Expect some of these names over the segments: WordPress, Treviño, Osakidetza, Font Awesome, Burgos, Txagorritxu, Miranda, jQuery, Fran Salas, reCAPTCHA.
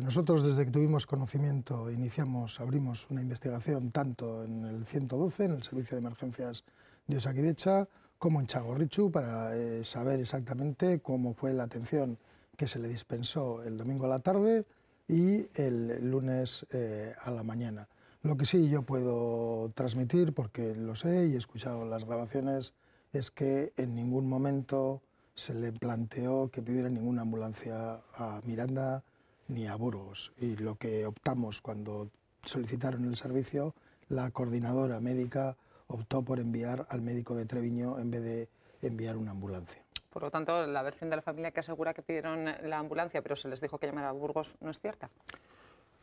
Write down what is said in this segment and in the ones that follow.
Nosotros desde que tuvimos conocimiento abrimos una investigación tanto en el 112, en el Servicio de Emergencias de Osakidetza, como en Txagorritxu para saber exactamente cómo fue la atención que se le dispensó el domingo a la tarde y el lunes a la mañana. Lo que sí yo puedo transmitir, porque lo sé y he escuchado las grabaciones, es que en ningún momento se le planteó que pidiera ninguna ambulancia a Miranda ni a Burgos. Y lo que optamos cuando solicitaron el servicio, la coordinadora médica optó por enviar al médico de Treviño en vez de enviar una ambulancia. Por lo tanto, la versión de la familia que asegura que pidieron la ambulancia, pero se les dijo que llamara a Burgos, ¿no es cierta?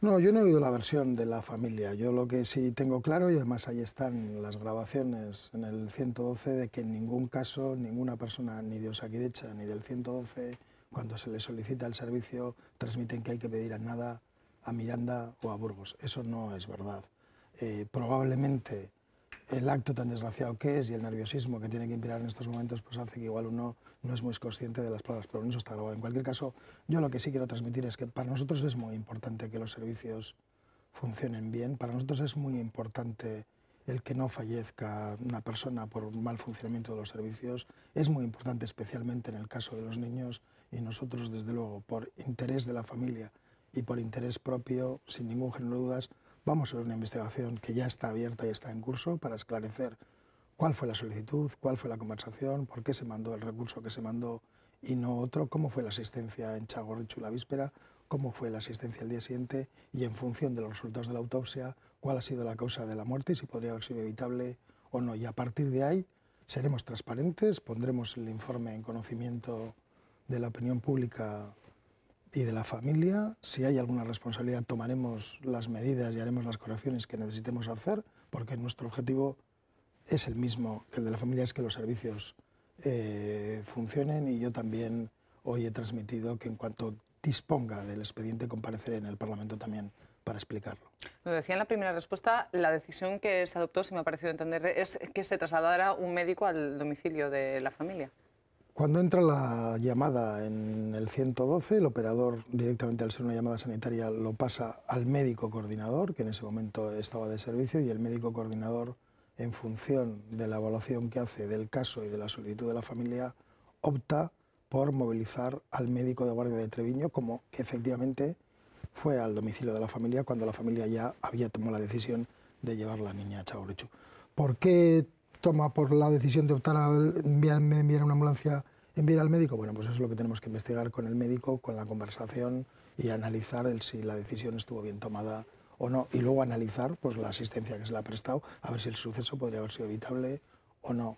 No, yo no he oído la versión de la familia. Yo lo que sí tengo claro, y además ahí están las grabaciones en el 112, de que en ningún caso ninguna persona ni de Osakidetza ni del 112, cuando se le solicita el servicio, transmiten que hay que pedir a nada a Miranda o a Burgos. Eso no es verdad. Probablemente el acto tan desgraciado que es y el nerviosismo que tiene que imperar en estos momentos pues hace que igual uno no es muy consciente de las palabras, pero eso está grabado. En cualquier caso, yo lo que sí quiero transmitir es que para nosotros es muy importante que los servicios funcionen bien, para nosotros es muy importante el que no fallezca una persona por mal funcionamiento de los servicios, es muy importante especialmente en el caso de los niños, y nosotros desde luego por interés de la familia y por interés propio, sin ningún género de dudas, vamos a ver una investigación que ya está abierta y está en curso para esclarecer cuál fue la solicitud, cuál fue la conversación, por qué se mandó el recurso que se mandó y no otro, cómo fue la asistencia en Txagorritxu la víspera, cómo fue la asistencia el día siguiente y en función de los resultados de la autopsia, cuál ha sido la causa de la muerte y si podría haber sido evitable o no. Y a partir de ahí seremos transparentes, pondremos el informe en conocimiento de la opinión pública y de la familia. Si hay alguna responsabilidad tomaremos las medidas y haremos las correcciones que necesitemos hacer, porque nuestro objetivo es el mismo que el de la familia, es que los servicios funcionen, y yo también hoy he transmitido que en cuanto disponga del expediente compareceré en el Parlamento también para explicarlo. Lo decía en la primera respuesta, la decisión que se adoptó, si me ha parecido entender, es que se trasladara un médico al domicilio de la familia. Cuando entra la llamada en el 112, el operador directamente al ser una llamada sanitaria lo pasa al médico coordinador, que en ese momento estaba de servicio, y el médico coordinador, en función de la evaluación que hace del caso y de la solicitud de la familia, opta por movilizar al médico de guardia de Treviño, como que efectivamente fue al domicilio de la familia cuando la familia ya había tomado la decisión de llevar la niña a Txagorritxu. ¿Por qué toma por la decisión de optar a enviar una ambulancia, enviar al médico? Bueno, pues eso es lo que tenemos que investigar con el médico, con la conversación, y analizar si la decisión estuvo bien tomada o no. Y luego analizar pues, la asistencia que se le ha prestado, a ver si el suceso podría haber sido evitable o no.